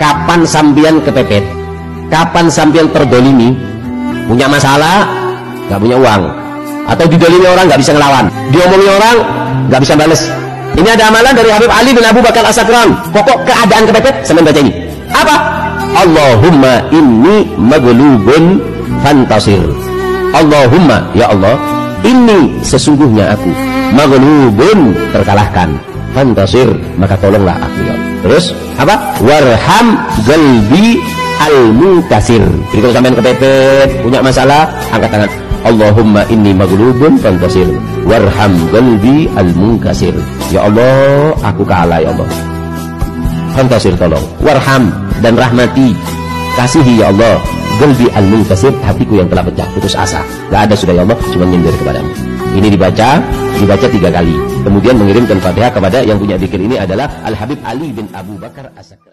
kapan sambian kepepet, kapan sambian terdolimi, punya masalah, gak punya uang, atau didolimi orang gak bisa ngelawan, diomongin orang gak bisa bales. Ini ada amalan dari Habib Ali bin Abu Bakar As-Sakran. Pokok keadaan kepepet, sambil baca ini. Apa? Allahumma inni maghlubun fantasir. Allahumma, ya Allah, inni sesungguhnya aku, maghlubun terkalahkan, fantasir maka tolonglah aku, ya. Terus apa? Warham gelbi al-mukasir. Jadi kalau sampean kepepet, punya masalah, angkat tangan. Allahumma inni maghlubun fantasir, warham gelbi al-mukasir. Ya Allah, aku kalah, ya Allah, fantasir tolong, warham dan rahmati, kasihi ya Allah, gelbi al-mukasir, hatiku yang telah pecah, putus asa, gak ada sudah ya Allah, cuma nyindir kepadamu. Ini dibaca 3 kali, kemudian mengirimkan Fatihah kepada yang punya zikir. Ini adalah Al-Habib Ali bin Abu Bakar As-Sakran.